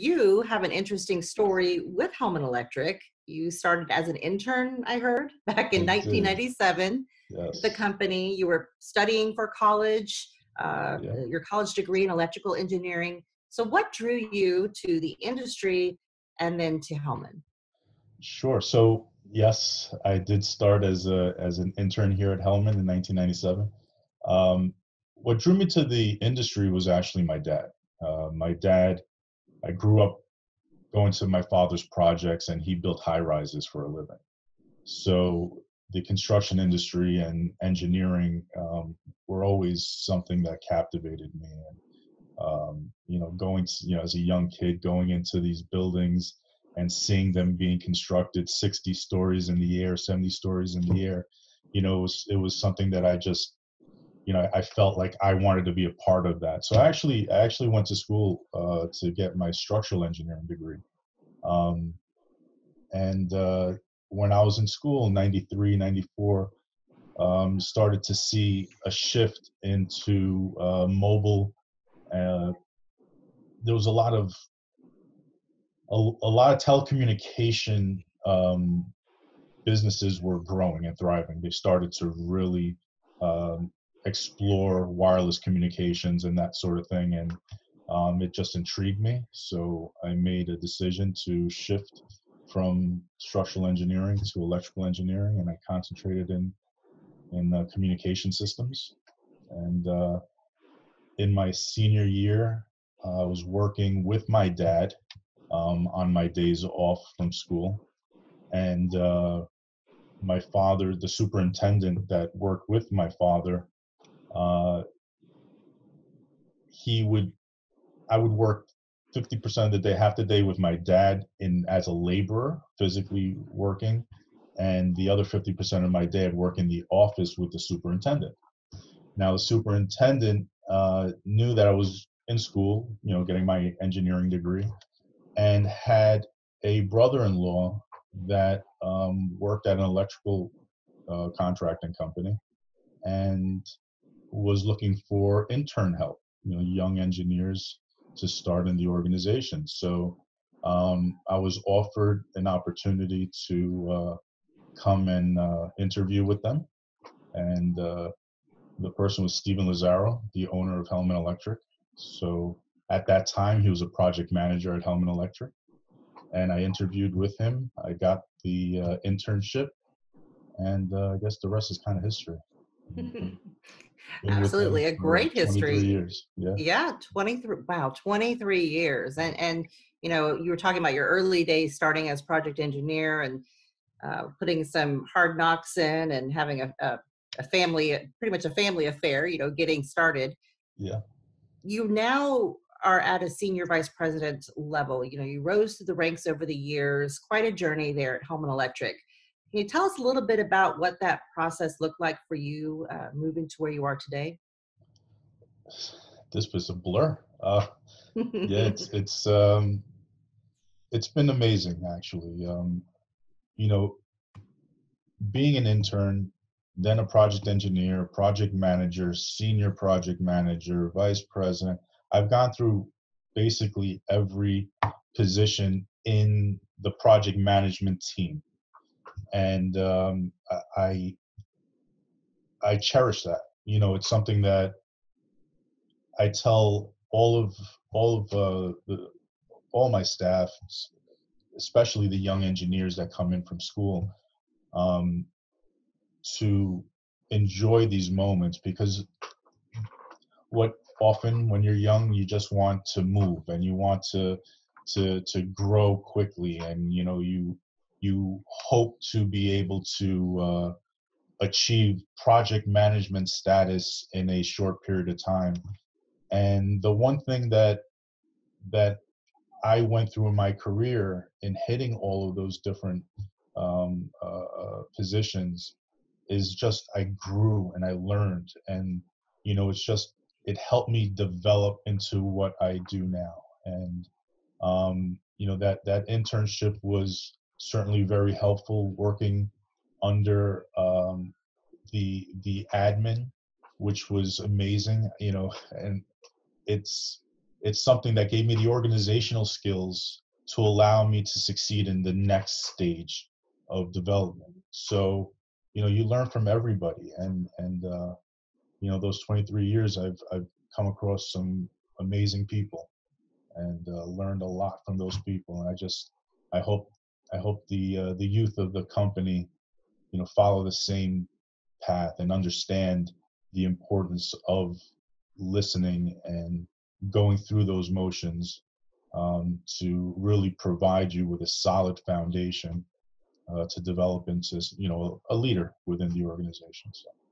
you have an interesting story with Hellman Electric. You started as an intern, I heard, back in 1997. Yes. The company you were studying for college, your college degree in electrical engineering. So what drew you to the industry and then to Hellman? Sure. So yes, I did start as an intern here at Hellman in 1997. What drew me to the industry was actually my dad. I grew up going to my father's projects, and he built high rises for a living. So the construction industry and engineering were always something that captivated me. And, as a young kid, going into these buildings and seeing them being constructed 60 stories in the air, 70 stories in the air, it was something that I just, I felt like I wanted to be a part of that. So I actually went to school to get my structural engineering degree. When I was in school in 93, 94, started to see a shift into mobile. There was a lot of telecommunication businesses were growing and thriving. They started to really explore wireless communications and that sort of thing, and it just intrigued me. So I made a decision to shift from structural engineering to electrical engineering, and I concentrated in communication systems. And in my senior year, I was working with my dad on my days off from school, and my father, the superintendent that worked with my father, I would work 50% of the day, half the day with my dad as a laborer, physically working, and the other 50% of my day I'd work in the office with the superintendent. Now, the superintendent knew that I was in school, getting my engineering degree, and had a brother-in-law that worked at an electrical contracting company and was looking for intern help, young engineers to start in the organization. So I was offered an opportunity to come and interview with them. And the person was Stephen Lazaro, the owner of Hellman Electric. So at that time, he was a project manager at Hellman Electric. And I interviewed with him. I got the internship. And I guess the rest is kind of history. Absolutely, a great history. 23 years. Yeah, 23. Wow, 23 years. And you were talking about your early days, starting as project engineer and putting some hard knocks in, and having a family, pretty much a family affair. Getting started. Yeah. You now are at a senior vice president level. You rose through the ranks over the years. Quite a journey there at Hellman Electric. Can you tell us a little bit about what that process looked like for you moving to where you are today? This was a blur. It's been amazing, actually. Being an intern, then a project engineer, project manager, senior project manager, vice president. I've gone through basically every position in the project management team. And I cherish that. It's something that I tell all my staff, especially the young engineers that come in from school, to enjoy these moments, because often when you're young, you just want to move and you want to grow quickly, and you hope to be able to achieve project management status in a short period of time. And the one thing that I went through in my career in hitting all of those different positions is just I grew and I learned, and it helped me develop into what I do now. And that internship was certainly very helpful, working under the admin, which was amazing, and it's it's something that gave me the organizational skills to allow me to succeed in the next stage of development. So, you know, you learn from everybody, and you know, those 23 years, I've come across some amazing people, and learned a lot from those people. And I hope the youth of the company, you know, follow the same path and understand the importance of listening and going through those motions to really provide you with a solid foundation to develop into, you know, a leader within the organization. So.